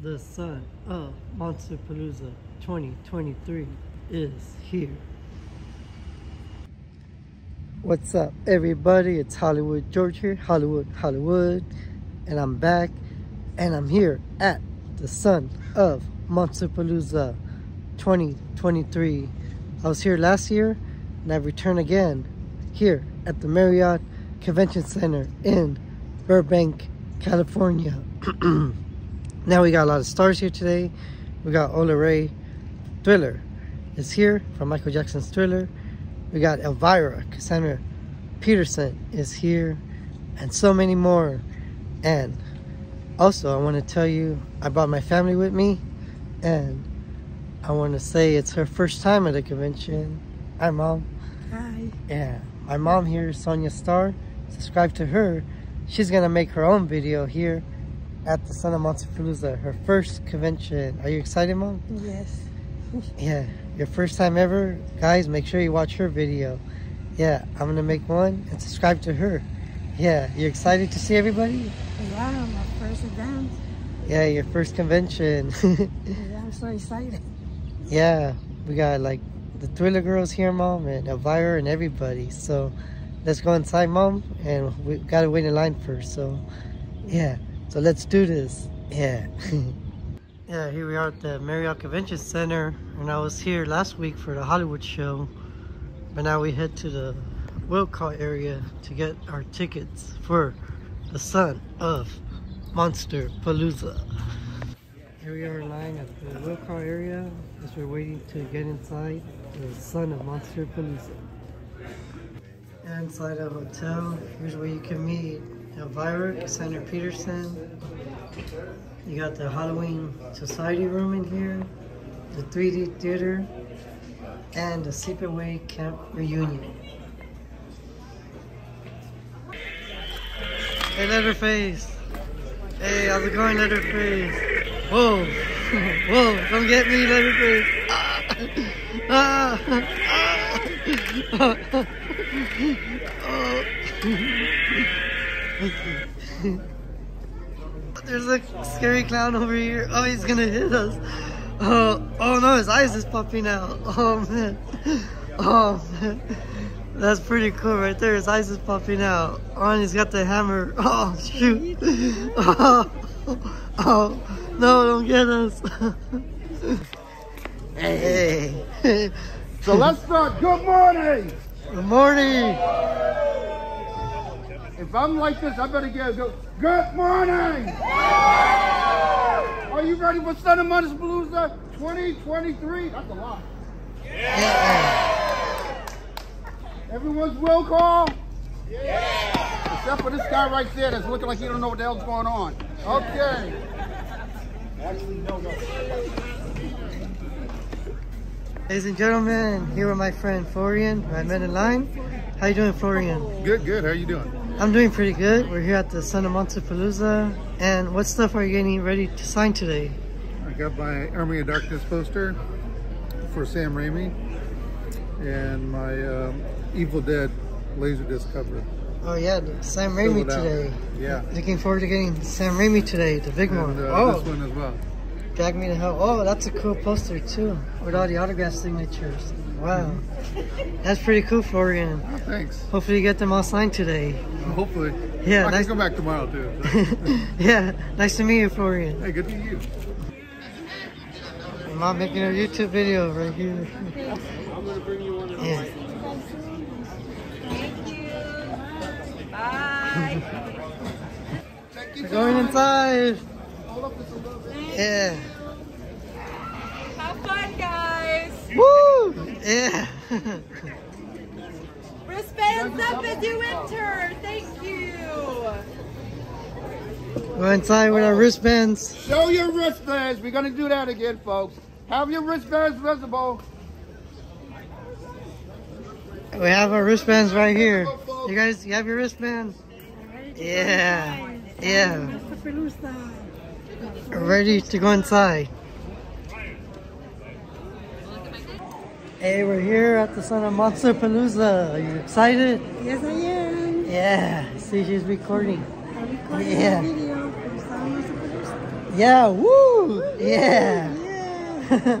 The Son of Monsterpalooza 2023 is here. What's up, everybody? It's Hollywood George here, Hollywood, and I'm back, and I'm here at the Son of Monsterpalooza 2023. I was here last year, and I've returned again here at the Marriott Convention Center in Burbank, California. Now we got a lot of stars here today. We got Ola Ray, Thriller is here from Michael Jackson's Thriller. We got Elvira Cassandra Peterson is here, and so many more. And also I want to tell you, I brought my family with me, and I want to say it's her first time at a convention. Hi, Mom. Hi. Yeah, my mom here, Sonia Star. Subscribe to her. She's gonna make her own video here at the Son of Monsterpalooza, her first convention. Are you excited, Mom? Yes. Yeah, your first time ever. Guys, make sure you watch her video. Yeah, I'm gonna make one and subscribe to her. Yeah, you excited to see everybody? Yeah, my first event. Yeah, your first convention. Yeah, I'm so excited. Yeah, we got like the Thriller girls here, Mom, and Elvira and everybody. So let's go inside, Mom, and we gotta wait in line first. So yeah. So let's do this. Yeah. Yeah, here we are at the Marriott Convention Center, and I was here last week for the Hollywood show, but now we head to the Wilcott area to get our tickets for the Son of Monsterpalooza. Here we are in line at the Wilcott area as we're waiting to get inside the Son of Monsterpalooza. Inside a hotel, here's where you can meet Elvira Cassandra Peterson. You got the Halloween Society room in here, the 3D theater, and the Sleep Away Camp reunion. Hey, Leatherface. Hey, how's it going, Leatherface? Whoa, whoa, come get me, Leatherface. Ah. Ah. Ah. Oh. There's a scary clown over here. Oh, he's gonna hit us. Oh no, his eyes is popping out. Oh man. Oh man. That's pretty cool right there. His eyes is popping out. Oh, and he's got the hammer. Oh shoot. Oh, oh. No, don't get us. Hey. Hey. So let's start. Good morning. Good morning. If I'm like this, I better get a good morning! Yeah. Are you ready for Son of Monsterpalooza 2023? That's a lot. Yeah. Everyone's will call? Yeah. Except for this guy right there that's looking like he don't know what the hell's going on. Okay. Actually, no. Ladies and gentlemen, here with my friend Florian, who I met in line. How you doing, Florian? Good, good. How you doing? I'm doing pretty good. We're here at the Son of Monsterpalooza. And what stuff are you getting ready to sign today? I got my Army of Darkness poster for Sam Raimi and my Evil Dead Laserdisc cover. Oh yeah, Sam Raimi today. Yeah. Looking forward to getting Sam Raimi today, the big one. Oh, this one as well. Drag Me to Hell. Oh, that's a cool poster too, with all the autograph signatures. Wow. That's pretty cool, Florian. Oh, thanks. Hopefully you get them all signed today. Hopefully. Yeah. I can go back tomorrow too. Yeah. Nice to meet you, Florian. Hey, good to meet you. My mom making a YouTube video right here. I'm gonna bring you one. Yeah. Thank you. Bye. Thank you. We're going inside. Hold up just a little bit. Yeah. Have fun, guys. Woo! Yeah. Wristbands up as you enter. Thank you. We're inside with our wristbands. Show your wristbands. We're going to do that again, folks. Have your wristbands visible. We have our wristbands right here. You guys, you have your wristbands? Yeah. Yeah. We're ready to go inside. Hey, we're here at the Son of Monsterpalooza. Are you excited? Yes, I am. Yeah, see, she's recording. I'm recording a video for Son of Monsterpalooza. Yeah, woo! Yeah! Yeah.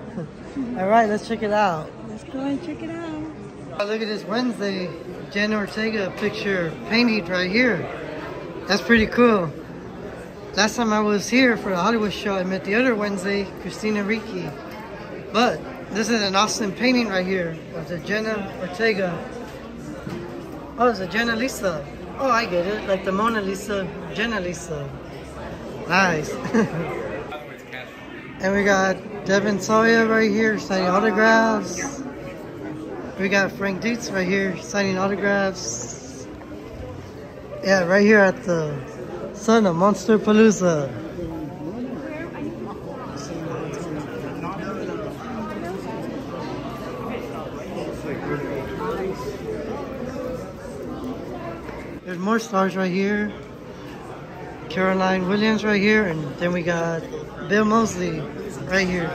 Alright, let's check it out. Let's go and check it out. Look at this Wednesday Jenna Ortega picture painted right here. That's pretty cool. Last time I was here for the Hollywood show, I met the other Wednesday, Christina Ricci. But this is an awesome painting right here of the Jenna Ortega. Oh, it's a Jenna Lisa. Oh, I get it. Like the Mona Lisa, Jenna Lisa. Nice. And we got Devin Sawyer right here signing autographs. We got Frank Dietz right here signing autographs. Yeah, right here at the Son of Monsterpalooza. There's more stars right here. Caroline Williams right here, and then we got Bill Moseley right here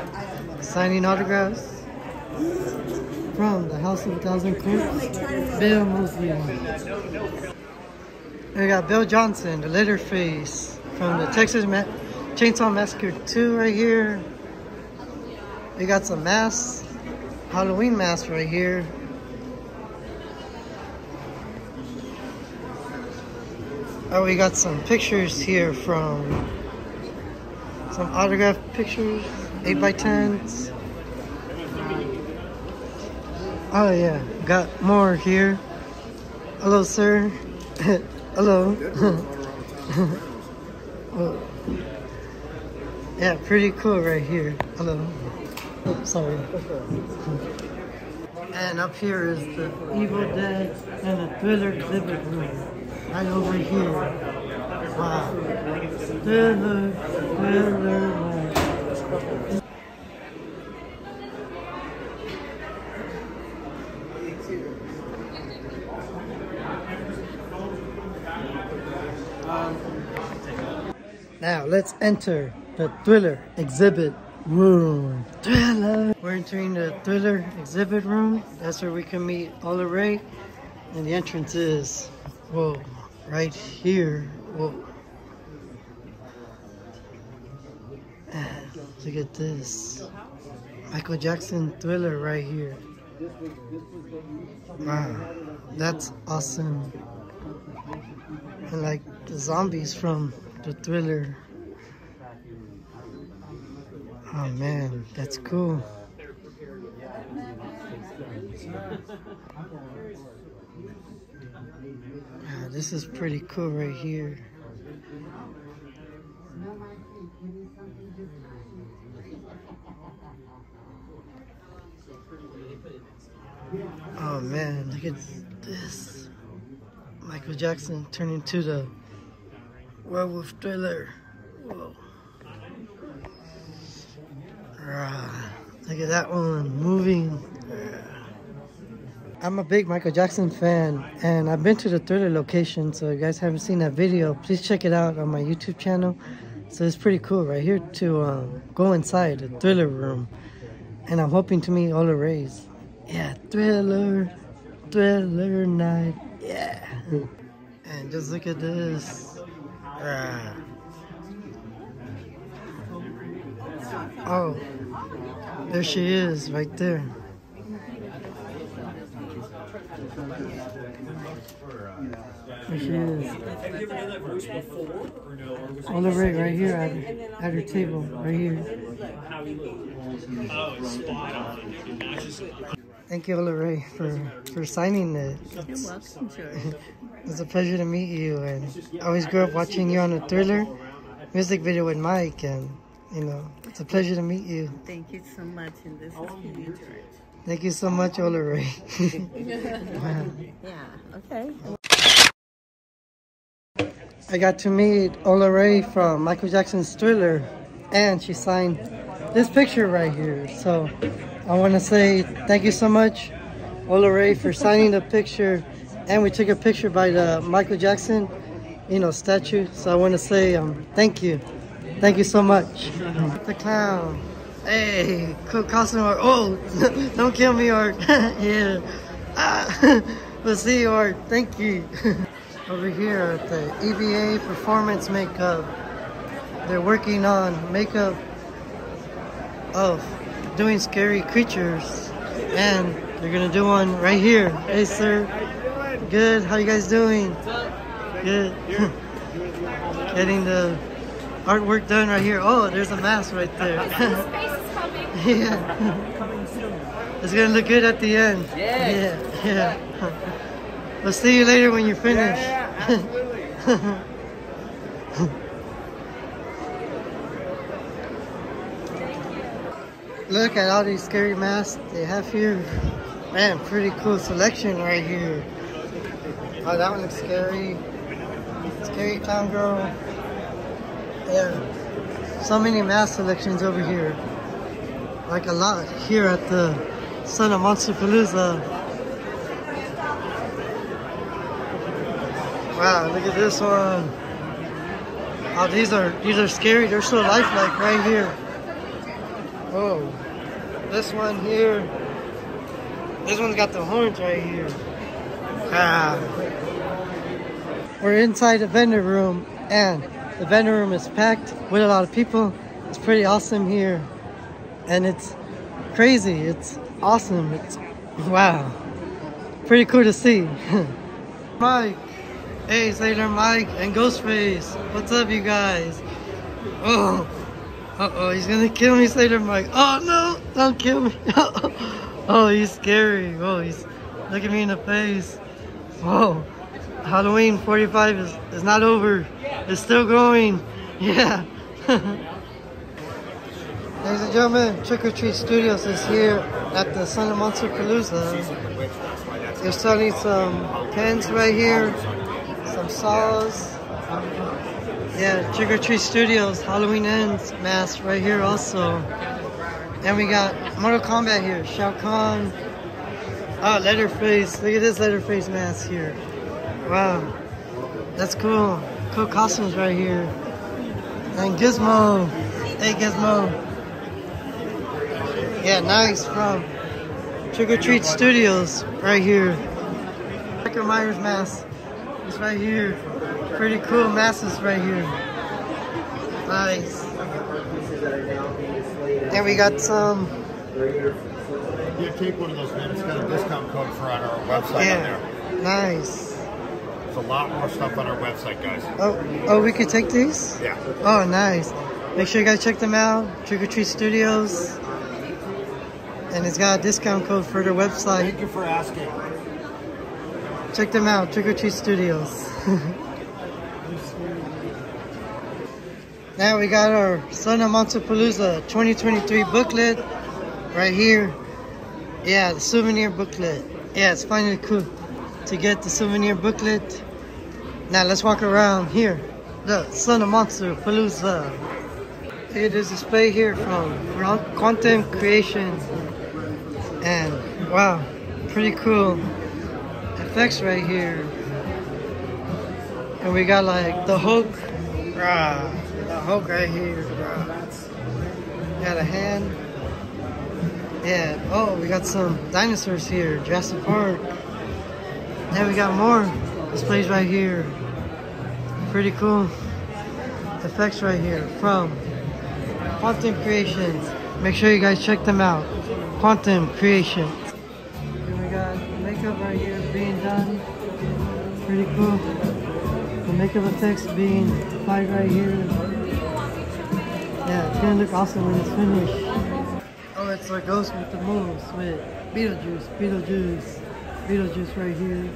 signing autographs from the House of a Thousand Corpses. Bill Moseley. And we got Bill Johnson, the Leatherface from the Texas Chainsaw Massacre 2 right here. We got some masks, Halloween masks right here. Oh, we got some pictures here from some autograph pictures, 8x10s. Oh yeah, got more here. Hello, sir. Hello. Oh. Yeah, pretty cool right here. Hello. Oh, sorry. And up here is the Evil Dead and the Thriller exhibit room. Right over here. Wow. Now let's enter the Thriller exhibit room. Thriller! We're entering the Thriller exhibit room. That's where we can meet Ola Ray. And the entrance is, whoa. Right here, whoa. Look at this, Michael Jackson Thriller right here. Wow, that's awesome. And like the zombies from the Thriller. Oh man, that's cool. Wow, this is pretty cool right here. Oh man, look at this. Michael Jackson turning to the werewolf Thriller. Whoa. Look at that one moving. I'm a big Michael Jackson fan, and I've been to the Thriller location, so if you guys haven't seen that video, please check it out on my YouTube channel. So it's pretty cool right here to go inside the Thriller room, and I'm hoping to meet Ola Ray. Yeah, Thriller, Thriller night, yeah. And just look at this. Oh, there she is right there. There she is. Ola Ray right here at her table, right here. Thank you, Ola Ray, for signing it. You're welcome, George. It's a pleasure to meet you, and I always grew up watching you on the Thriller music video with Mike, and you know, it's a pleasure to meet you. Thank you so much, and this is Kitty George. Thank you so much, Ola Ray. Wow. Yeah, okay. I got to meet Ola Ray from Michael Jackson's Thriller, and she signed this picture right here. So I want to say thank you so much, Ola Ray, for signing the picture. And we took a picture by the Michael Jackson, you know, statue. So I want to say thank you. Thank you so much. The clown. Hey, cool costume, Art. Oh, don't kill me, Art. Yeah. Ah, we'll see you, Art. Thank you. Over here at the EVA Performance Makeup They're working on makeup of doing scary creatures, and they're gonna do one right here. Hey sir, how you doing? Good, how you guys doing? What's up? Good. Getting the artwork done right here. Oh, there's a mask right there. Yeah. Coming soon. It's gonna look good at the end. Yeah. Yeah. Yeah. We'll see you later when you're finished. Yeah, absolutely. Look at all these scary masks they have here. Man, pretty cool selection right here. Oh, that one looks scary. Scary Clown Girl. Yeah. So many mask selections over here. Like a lot here at the Son of Monsterpalooza. Wow, look at this one. Oh, these are scary. They're so lifelike right here. Oh, this one here. This one's got the horns right here. Ah. We're inside a vendor room, and the vendor room is packed with a lot of people. It's pretty awesome here, and it's crazy. It's awesome. It's wow. Pretty cool to see. Mike. Hey, it's later Mike and Ghostface. What's up, you guys? Oh. Uh-oh, he's gonna kill me, Slater Mike. Oh no, don't kill me. Oh, he's scary. Oh, he's looking me in the face. Whoa, Halloween 45 is not over. It's still going. Yeah. Ladies and gentlemen, Trick-or-Treat Studios is here at the Son of Monsterpalooza. They're selling some pens right here, some saws. Yeah, Trick-or-Treat Studios, Halloween Ends mask right here also. And we got Mortal Kombat here, Shao Kahn. Oh, Leatherface. Look at this Leatherface mask here. Wow. That's cool. Cool costumes right here. And Gizmo. Hey, Gizmo. Yeah, nice from Trick-or-Treat Studios right here. Michael Myers mask. It's right here. Pretty cool masses right here. Nice. Then we got some. You take one of those, man. It's got a discount code for on our website on there. Nice. There's a lot more stuff on our website, guys. Oh, we could take these? Yeah. Oh, nice. Make sure you guys check them out. Trick-or-Treat Studios. And it's got a discount code for their website. Thank you for asking. Check them out, Trick-or-Treat Studios. Now we got our Son of Monsterpalooza 2023 booklet right here. Yeah, the souvenir booklet. Yeah, it's finally cool to get the souvenir booklet. Now let's walk around here. The Son of Monsterpalooza. It is a display here from Quantum Creations. And wow, pretty cool effects right here. And we got like the Hulk. Rah. The Hulk right here, bro. Got a hand. Yeah. Oh, we got some dinosaurs here. Jurassic Park. Then we got more displays right here. Pretty cool effects right here from Quantum Creations. Make sure you guys check them out. Quantum Creations. And we got makeup right here being done. Pretty cool. The makeup effects being applied right here. Yeah, it's gonna look awesome when it's finished. Oh, it's our ghost with the moves with Beetlejuice right here.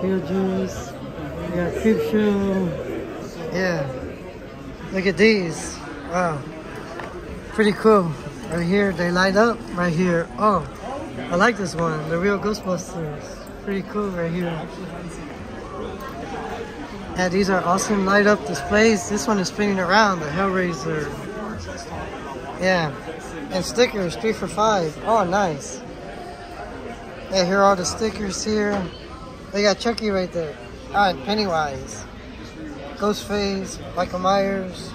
Beetlejuice. We got Creepshow. Yeah. Look at these. Wow. Pretty cool. Right here, they light up right here. Oh, I like this one. The real Ghostbusters. Pretty cool right here. Yeah, these are awesome light up displays. This one is spinning around, the Hellraiser. Yeah, and stickers, 3 for $5. Oh, nice. Yeah, here are all the stickers here. They got Chucky right there. Ah, and Pennywise. Ghostface, Michael Myers.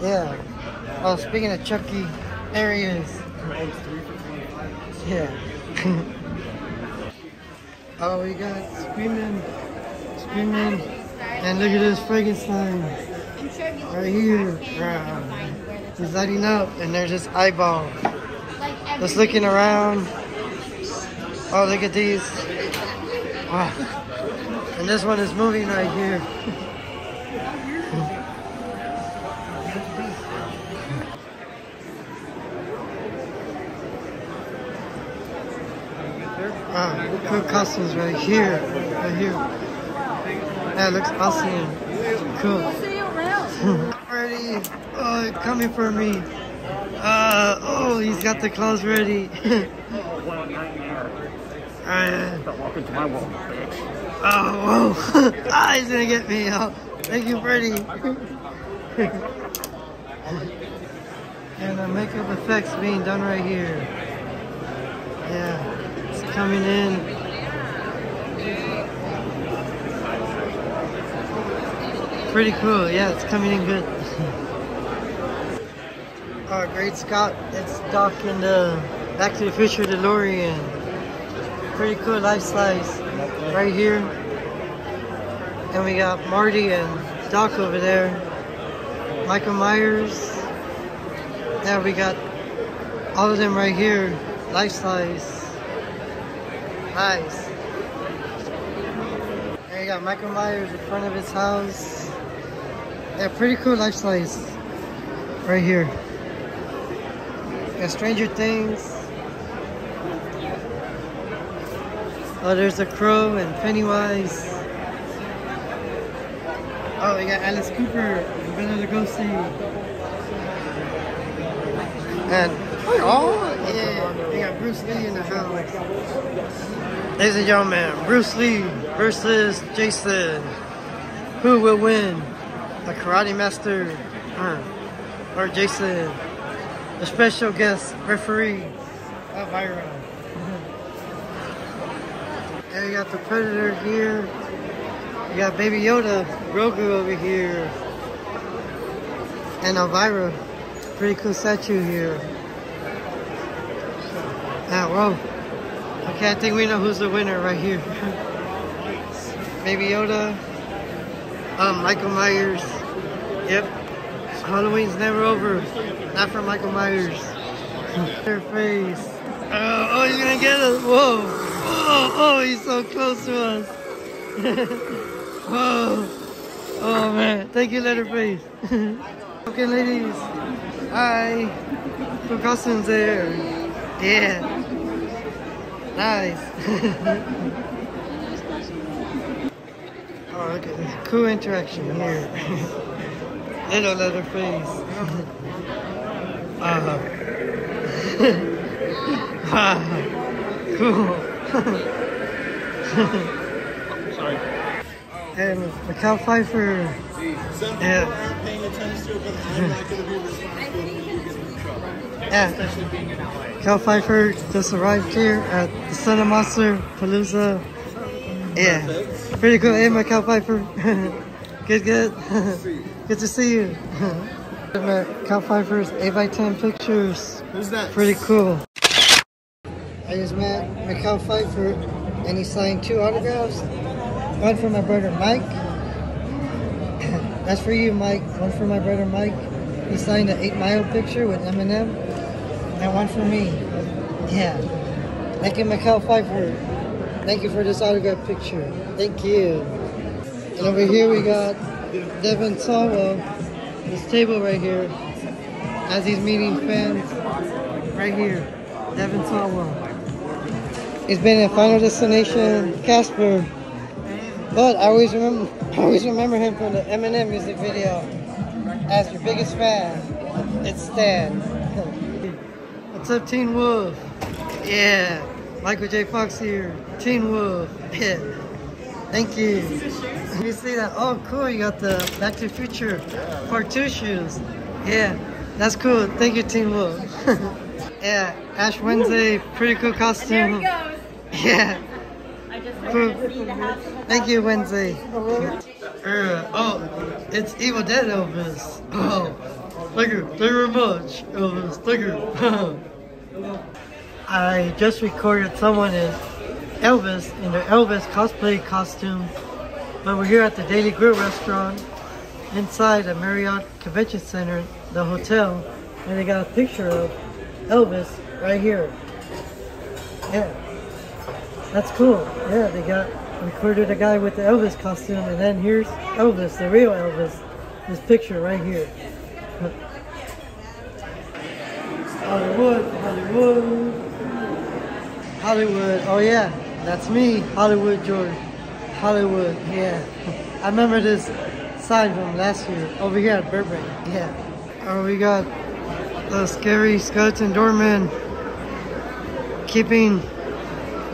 Yeah. Oh, speaking of Chucky, there he is. Yeah. Oh, we got Screaming. And look at this Frankenstein. right here. It's lighting up, and there's this eyeball. Just looking around. Oh, look at these. Wow. And this one is moving right here. Wow, cool costumes right here. Right here. That looks awesome. Cool. Already coming for me. Oh, he's got the claws ready. Stop walking to my wall, bitch. Oh, whoa. Ah, he's gonna get me. Oh, thank you, Freddy. And the makeup effects being done right here. Yeah, it's coming in. Pretty cool. Yeah, it's coming in good. Oh, great Scott. It's Doc in the Back to the Future DeLorean. Pretty cool life size right here, and we got Marty and Doc over there, Michael Myers. Now we got all of them right here, life size. Nice. And we got Michael Myers in front of his house. Yeah, pretty cool life size right here. And Stranger Things. Oh, there's the Crow and Pennywise. Oh, we got Alice Cooper and Bela Lugosi. And oh, yeah, we got Bruce Lee in the house. Ladies and gentlemen, Bruce Lee versus Jason. Who will win? The Karate Master or Jason? The special guest referee, Elvira. And we got the Predator here. We got Baby Yoda, Grogu over here. And Elvira. Pretty cool statue here. Ah, whoa. Okay, I think we know who's the winner right here. Baby Yoda. Michael Myers. Yep. Halloween's never over. Not for Michael Myers. Leatherface. Oh, he's gonna get us. Whoa. Oh, he's so close to us. Oh, oh man. Thank you, Leatherface. Okay, ladies. Hi. Cool costumes there. Yeah. Nice. Oh, look at this. Cool interaction here. Little Leatherface. Cool. Sorry. And Mekhi Phifer. Mekhi Phifer just arrived here at the Son of Monsterpalooza. Yeah. Pretty cool. Hey, Mekhi Phifer. Good, good. Good to see you. Mekhi Phifer's 8x10 pictures. Who's that? Pretty cool. I just met Mekhi Phifer, and he signed 2 autographs. One for my brother Mike. That's for you, Mike. One for my brother Mike. He signed an 8 Mile picture with Eminem. And one for me. Yeah. Thank you, Mekhi Phifer. Thank you for this autograph picture. Thank you. And over here we got Devin Sawyer. This table right here. As he's meeting fans. Right here. Devin Tawel. He's been in Final Destination, Casper, but I always remember him from the Eminem music video as your biggest fan. It's Stan. What's up, Teen Wolf? Yeah, Michael J. Fox here. Teen Wolf. Yeah. Thank you. You see that? Oh, cool. You got the Back to the Future Part 2 shoes. Yeah, that's cool. Thank you, Teen Wolf. Yeah, Ash Wednesday, pretty cool costume. There he goes. Yeah. I just cool. See the house. Thank you, Wednesday. Oh, it's Evil Dead Elvis. Oh, thank you very much, Elvis. Thank you. I just recorded someone as Elvis in their Elvis cosplay costume, but we're here at the Daily Grill restaurant. inside the Marriott Convention Center, the hotel, and they got a picture of Elvis right here. Yeah, that's cool. Yeah, they got included a guy with the Elvis costume, and then here's Elvis, the real Elvis, this picture right here. Hollywood, Hollywood, Hollywood. Oh yeah, that's me, Hollywood George. Hollywood, yeah. I remember this sign from last year over here at Burbank. Yeah. Oh, we got the scary skeleton doorman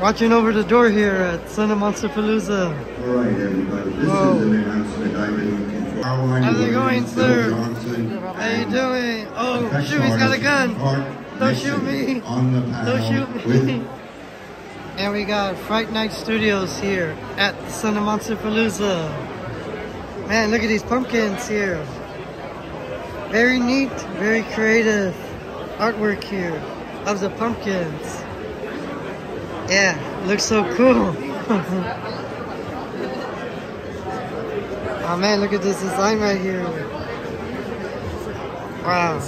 watching over the door here at Son of Monsterpalooza. All right, everybody. This is an announcement I've been looking for. How's it going, sir? How you doing? Oh, shoot, he's got a gun. Don't shoot me. Don't shoot me. And we got Fright Night Studios here at the Son of Monsterpalooza. Man, look at these pumpkins here. Very neat, very creative artwork here of the pumpkins. Yeah, looks so cool. Oh man, look at this design right here. Wow.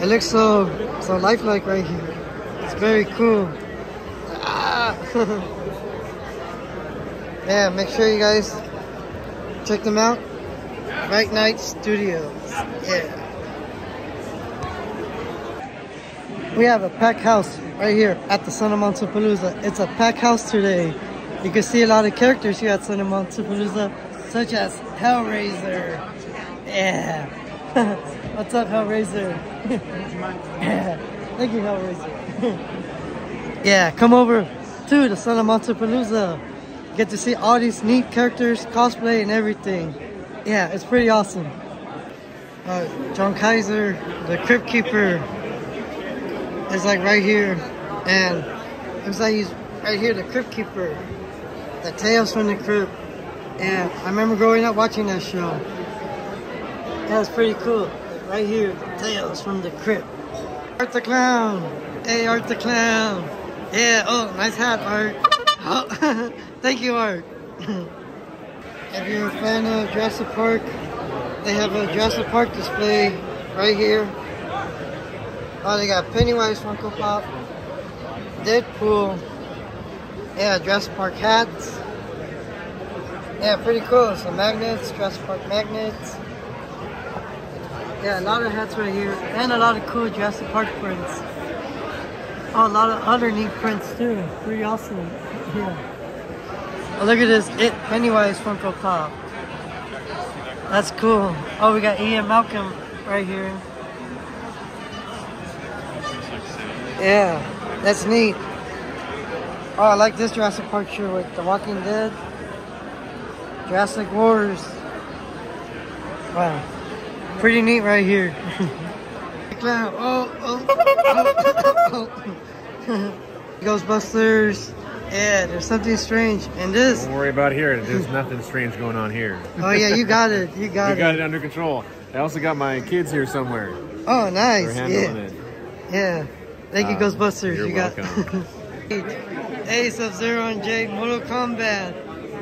It looks so lifelike right here. It's very cool. Yeah, make sure you guys check them out. Fright Night Studios. Yeah. We have a packed house right here at the Son of Monsterpalooza. It's a packed house today. You can see a lot of characters here at Son of Monsterpalooza, such as Hellraiser. Yeah. What's up, Hellraiser? Yeah. Thank you, Hellraiser. Yeah, come over to the Son of Monsterpalooza. Get to see all these neat characters, cosplay and everything. Yeah, it's pretty awesome. John Kaiser, the Crypt Keeper, is like right here. And looks like he's right here, the Crypt Keeper. The Tales from the Crypt. And I remember growing up watching that show. That was pretty cool. Right here, Tales from the Crypt. Art the Clown. Hey, Art the Clown. Yeah, oh, nice hat, Art. Oh, thank you, Art. If you're a fan of Jurassic Park, they have a Jurassic Park display right here. Oh, they got Pennywise Funko Pop, Deadpool, yeah, Jurassic Park hats. Yeah, pretty cool. Some magnets, Jurassic Park magnets. Yeah, a lot of hats right here, and a lot of cool Jurassic Park prints. Oh, a lot of other neat prints too. Pretty awesome. Yeah. Oh, look at this Pennywise Funko Pop. That's cool. Oh, we got Ian Malcolm right here. Yeah, that's neat. Oh, I like this Jurassic Park shirt with The Walking Dead, Jurassic Wars. Wow, pretty neat right here. Clown. Oh, oh, oh, oh. Ghostbusters. Yeah, there's something strange in this. Don't worry about here. There's nothing strange going on here. Oh yeah, you got it. You got it. You got it under control. I also got my kids here somewhere. Oh, nice. They're handling it. Yeah. Thank you, Ghostbusters. You're welcome. Hey, Sub-Zero and Jay, Mortal Kombat.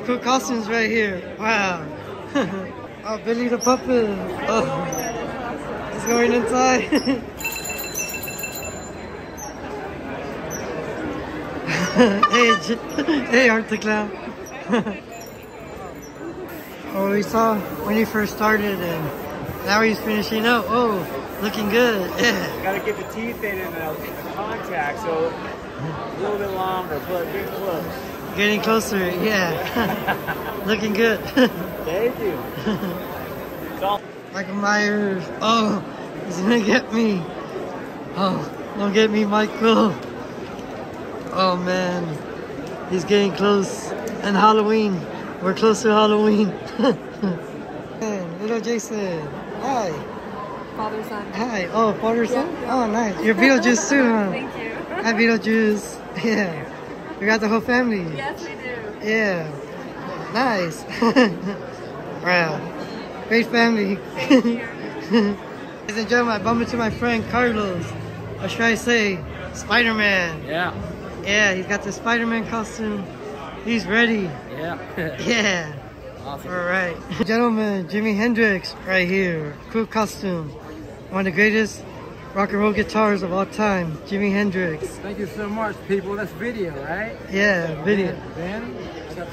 Cool costumes right here. Wow. Oh, Billy the Puppet. Oh. Going inside. hey Art the Clown. Oh, we saw when he first started and now he's finishing up. Oh, looking good. Yeah. Gotta get the teeth in and the contact, so a little bit longer, but get close. Getting closer, yeah. Looking good. Thank you. It's all Michael Myers. Oh, he's gonna get me. Oh, don't get me, Michael. Oh man, he's getting close. And Halloween, we're close to Halloween. Man, little Jason. Hi. Father, son. Hi. Oh, father, son. Yeah. Oh, nice. You're Beetlejuice too, huh? Thank you. Hi, Beetlejuice. Yeah. We got the whole family. Yes, we do. Yeah. Nice. Wow. Great family. Thank you. Ladies and gentlemen, I bumped into my friend Carlos. Or should I say, Spider-Man. Yeah. Yeah, he's got the Spider-Man costume. He's ready. Yeah. Yeah. Awesome. All right. Gentlemen, Jimi Hendrix right here. Cool costume. One of the greatest rock and roll guitars of all time, Jimi Hendrix. Thank you so much, people. That's video, right? Yeah, video. Ben,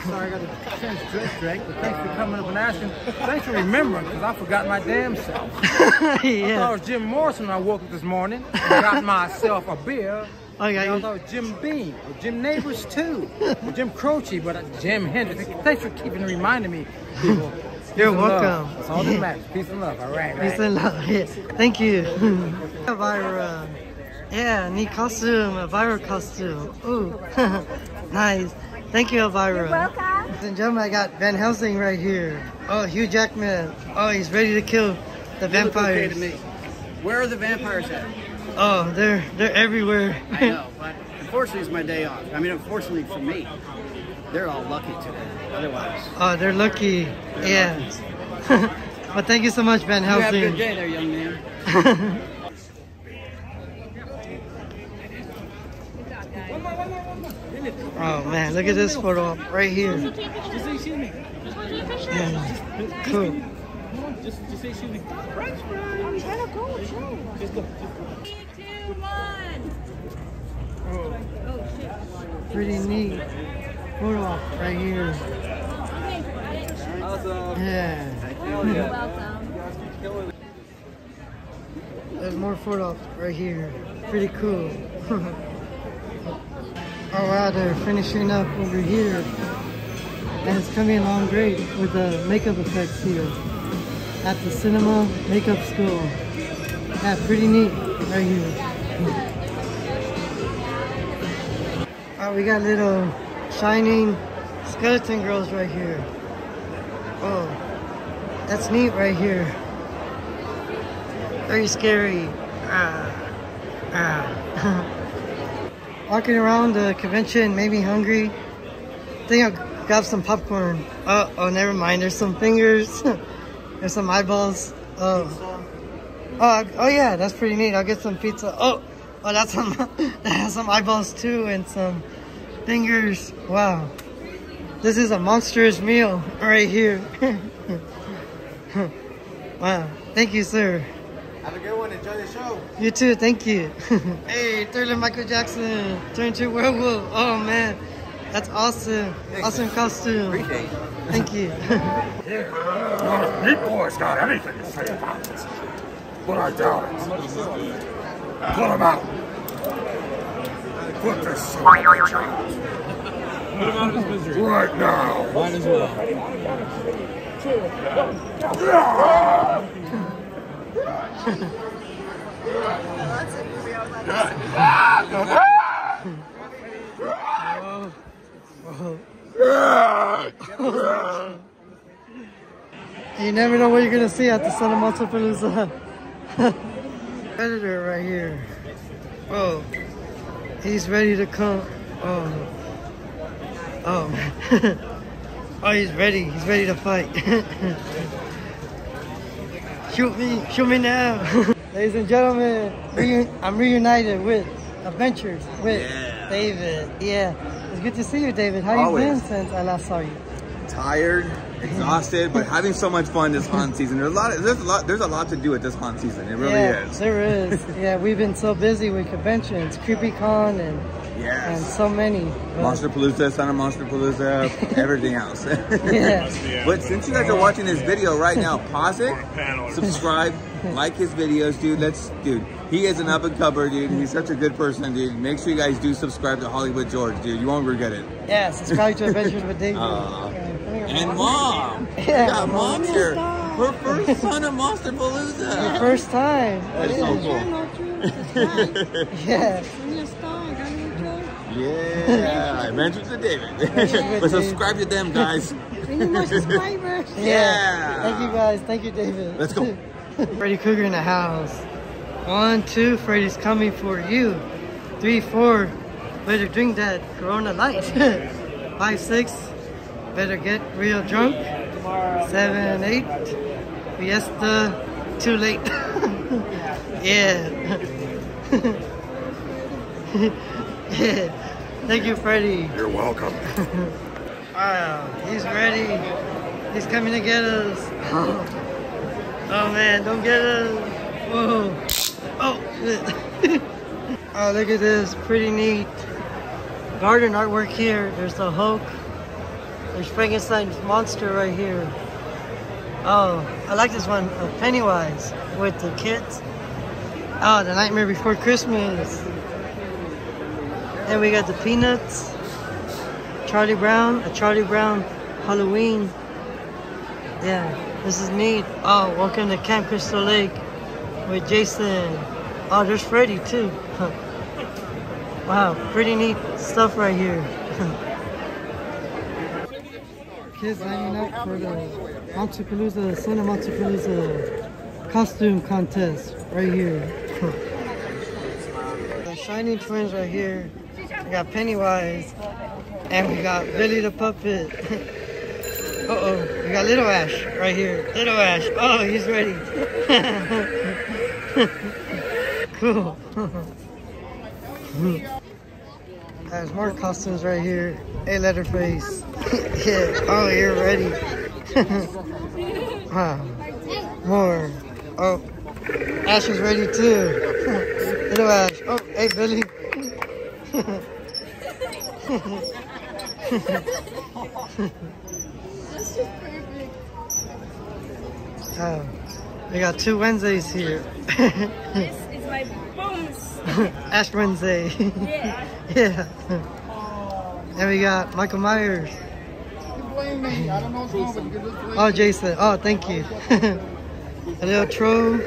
sorry I got to change dress, Drake, but thanks for coming up and asking. Thanks for remembering, because I forgot my damn self. Yeah. I thought it was Jim Morrison when I woke up this morning and got myself a beer. Oh, yeah, I thought it was Jim Beam, or Jim Neighbors too, or Jim Croce, but Jim Hendrix. Thanks for keeping reminding me, people. You're welcome. Love. That's all that matters. Peace and love. All right. Peace and love. Yeah. Thank you. Elvira. Yeah, neat costume. Elvira costume. Ooh. Nice. Thank you, Elvira. You're welcome. Ladies and gentlemen, I got Van Helsing right here. Oh, Hugh Jackman. Oh, he's ready to kill the vampires. Okay to me. Where are the vampires at? Oh, they're everywhere. I know, but unfortunately it's my day off. I mean, unfortunately for me, they're all lucky today. Otherwise, oh, they're lucky. They're lucky. Well, thank you so much, Ben Helsing. You have a good day there, young man. Oh man, look at this photo right here. Yeah. Cool. Just say shoot me. Right, I'm trying to go. Just 3, 2, 1. Oh shit. Pretty neat. Photo op right here. Awesome. Yeah. You're welcome. There's more photo ops right here. Pretty cool. Oh wow, they're finishing up over here. And it's coming along great with the makeup effects here. At the Cinema Makeup School. Yeah, pretty neat right here. Oh, we got little shining skeleton girls right here. Oh, that's neat right here. Very scary. Walking around the convention made me hungry. I think I'll grab some popcorn. Oh, never mind. There's some fingers. There's some eyeballs. Oh yeah, that's pretty neat. I'll get some pizza. Oh, that's some that has some eyeballs too and some fingers. Wow, this is a monstrous meal right here. Wow, thank you, sir. Have a good one. Enjoy the show. You too. Thank you. Hey, Thriller, Michael Jackson, turned to werewolf. Oh man, that's awesome. Thanks, awesome man. Costume. Appreciate it. Thank you. Meat Boy's got anything to say about this, but I doubt it. Pull him out. Put this shit on your child. Put him out of his misery. Right now. Might as well. Whoa. Whoa. You never know what you're gonna see at the Son of Monsterpalooza. Predator right here. Oh, he's ready to come. Oh, oh, he's ready. He's ready to fight. Shoot me now, ladies and gentlemen. I'm reunited with Adventures with David. Yeah. It's good to see you, David. How have you been since I last saw you? Tired, exhausted, but having so much fun this haunt season. There's a lot to do at this haunt season. It really is. There is. Yeah, we've been so busy with conventions, CreepyCon, and so many. Monsterpalooza, Son of Monsterpalooza, everything else. Yeah. But since you guys are watching this video right now, pause it, subscribe, like his videos, dude. He is an up-and-comer, dude. He's such a good person, dude. Make sure you guys do subscribe to Hollywood George, dude. You won't regret it. Yeah, subscribe to Adventures with David. And Mom. Yeah, got Mom here. Her first Son of Monsterpalooza. Her first time. That's so cool. Yeah. Yeah. Adventures with David. But subscribe to them, guys. We need more subscribers. Yeah. Thank you, guys. Thank you, David. Let's go. Freddy Kruger in the house. 1, 2, Freddy's coming for you. 3, 4, better drink that Corona Light. 5, 6, better get real drunk. 7, 8, fiesta, too late. Yeah. Thank you, Freddy. You're welcome. Wow, he's ready. He's coming to get us. Oh man, don't get us. Whoa. Oh. Oh, look at this. Pretty neat garden artwork here. There's the Hulk. There's Frankenstein's monster right here. Oh, I like this one of Pennywise with the kids. Oh, The Nightmare Before Christmas. Then we got the Peanuts. Charlie Brown, a Charlie Brown Halloween. Yeah, this is neat. Oh, welcome to Camp Crystal Lake with Jason. Oh, there's Freddy too. Wow, pretty neat stuff right here. Kids lining up for the Monsterpalooza, Son of Monsterpalooza costume contest right here. The Shining Twins right here. We got Pennywise and we got Billy the Puppet. Uh-oh, we got Little Ash right here. Little Ash, oh, he's ready. Cool. There's more costumes right here. Hey, Leatherface. Yeah, oh, you're ready. Wow. More. Oh, Ash is ready too. Little Ash. Oh, hey, Billy. That's just perfect. Oh, we got two Wednesdays here. This is my bonus. Ash Wednesday. Yeah. Yeah. And we got Michael Myers. Oh, Jason. Oh, thank you. A little troll.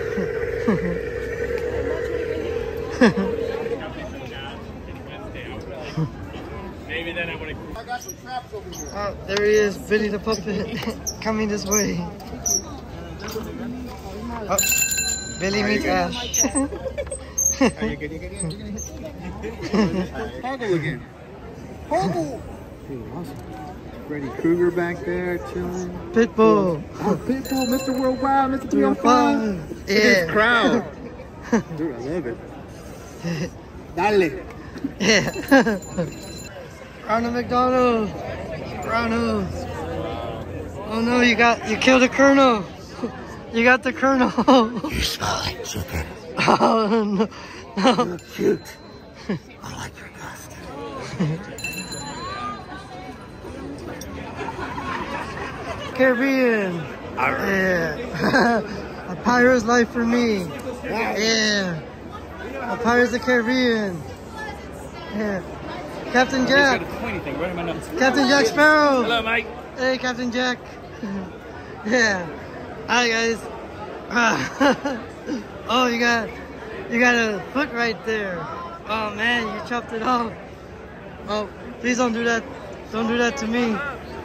Oh, there he is, Billy the Puppet, coming this way. Oh, Billy meets Ash. Hoggle again. Hoggle! Freddy Kruger back there, chilling. Pitbull. Oh, Pitbull, Mr. Worldwide, Mr. 305. Yeah. This crowd. Dude, I love it. Dale. Yeah. Ronald McDonald. Ronald. Oh no, you killed the colonel. You got the colonel. You smell like chicken. Oh no. No. You're cute. I like your costume. Caribbean. Yeah. A pirate's life for me. Yeah. A pirate's the Caribbean. Yeah. Captain Jack. Captain Jack Sparrow. Hello, Mike. Hey, Captain Jack. Yeah. Hi, guys. Oh, you got a foot right there. Oh man, you chopped it off. Oh, please don't do that. Don't do that to me.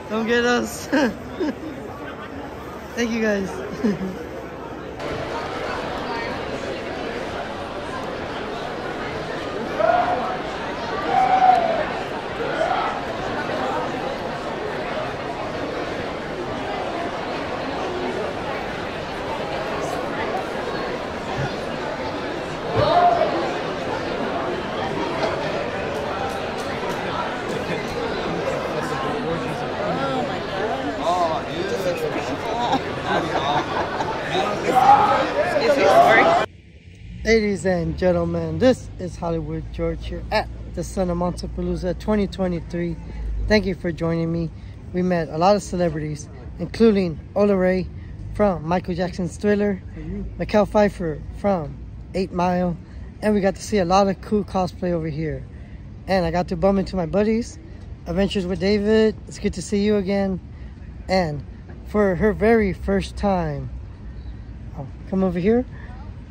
Don't get us. Thank you guys. Ladies and gentlemen, this is Hollywood George here at the Son of Monsterpalooza 2023. Thank you for joining me. We met a lot of celebrities, including Ola Ray from Michael Jackson's Thriller, Mekhi Phifer from 8 Mile, and we got to see a lot of cool cosplay over here. And I got to bump into my buddies, Adventures with David. It's good to see you again. And for her very first time, I'll come over here.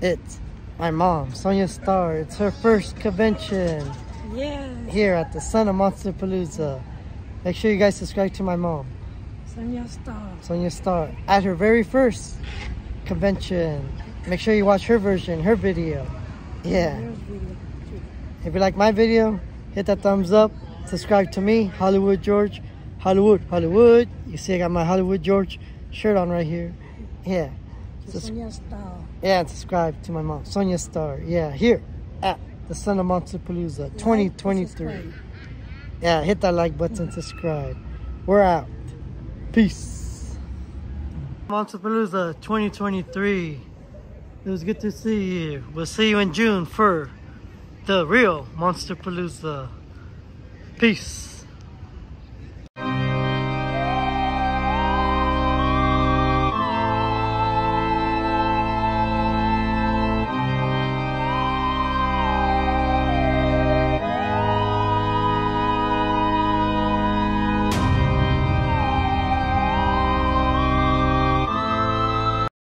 It's my mom, Sonia Star. It's her first convention. Yeah. Here at the Son of Monsterpalooza. Make sure you guys subscribe to my mom, Sonia Star. Sonia Star at her very first convention. Make sure you watch her version, her video. Yeah. If you like my video, hit that thumbs up. Subscribe to me, Hollywood George. Hollywood, Hollywood. You see, I got my Hollywood George shirt on right here. Yeah. Sonia Star. Yeah, and subscribe to my mom, Sonia Star. Yeah, here at the Son of Monsterpalooza 2023. Yeah, hit that like button, subscribe. We're out. Peace. Monsterpalooza 2023. It was good to see you. We'll see you in June for the real Monsterpalooza. Peace.